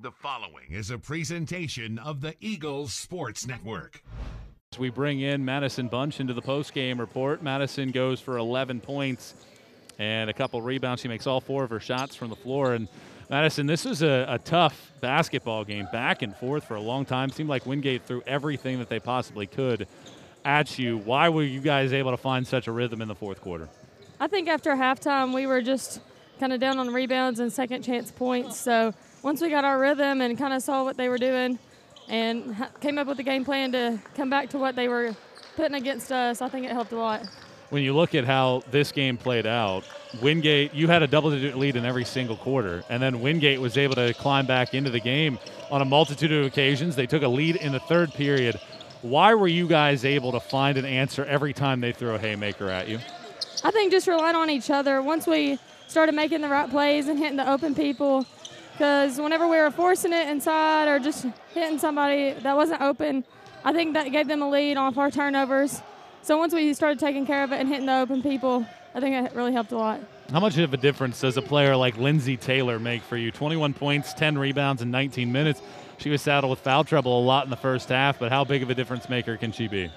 The following is a presentation of the Eagles Sports Network. We bring in Madison Bunch into the post-game report. Madison goes for 11 points and a couple rebounds. She makes all four of her shots from the floor. And Madison, this is a tough basketball game, back and forth for a long time. Seemed like Wingate threw everything that they possibly could at you. Why were you guys able to find such a rhythm in the fourth quarter? I think after halftime we were just kind of down on rebounds and second chance points. So once we got our rhythm and kind of saw what they were doing and came up with a game plan to come back to what they were putting against us, I think it helped a lot. When you look at how this game played out, Wingate, you had a double-digit lead in every single quarter, and then Wingate was able to climb back into the game on a multitude of occasions. They took a lead in the third period. Why were you guys able to find an answer every time they threw a haymaker at you? I think just relying on each other. Once we started making the right plays and hitting the open people, because whenever we were forcing it inside or just hitting somebody that wasn't open, I think that gave them a lead off our turnovers. So once we started taking care of it and hitting the open people, I think it really helped a lot. How much of a difference does a player like Lindsay Taylor make for you? 21 points, 10 rebounds in 19 minutes. She was saddled with foul trouble a lot in the first half, but how big of a difference maker can she be?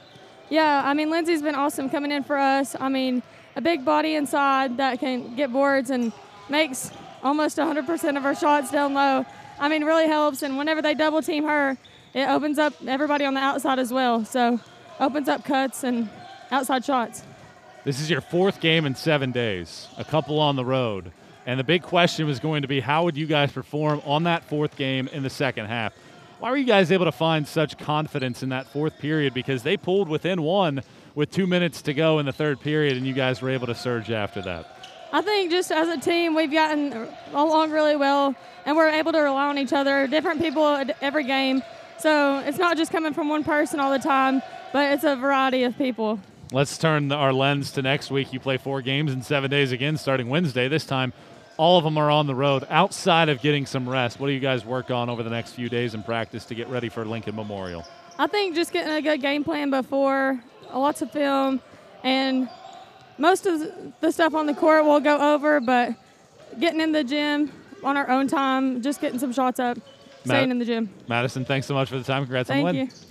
Yeah, I mean, Lindsay's been awesome coming in for us. I mean, a big body inside that can get boards and makes almost 100% of her shots down low. I mean, really helps, and whenever they double team her, it opens up everybody on the outside as well. So opens up cuts and outside shots. This is your fourth game in 7 days, a couple on the road. And the big question was going to be, how would you guys perform on that fourth game in the second half? Why were you guys able to find such confidence in that fourth period? Because they pulled within one with 2 minutes to go in the third period, and you guys were able to surge after that. I think just as a team, we've gotten along really well, and we're able to rely on each other, different people at every game. So it's not just coming from one person all the time, but it's a variety of people. Let's turn our lens to next week. You play 4 games in 7 days again, starting Wednesday. This time, all of them are on the road. Outside of getting some rest, what do you guys work on over the next few days in practice to get ready for Lincoln Memorial? I think just getting a good game plan before, lots of film, and most of the stuff on the court we'll go over, but getting in the gym on our own time, just getting some shots up, staying in the gym. Madison, thanks so much for the time. Congrats on the win. Thank you.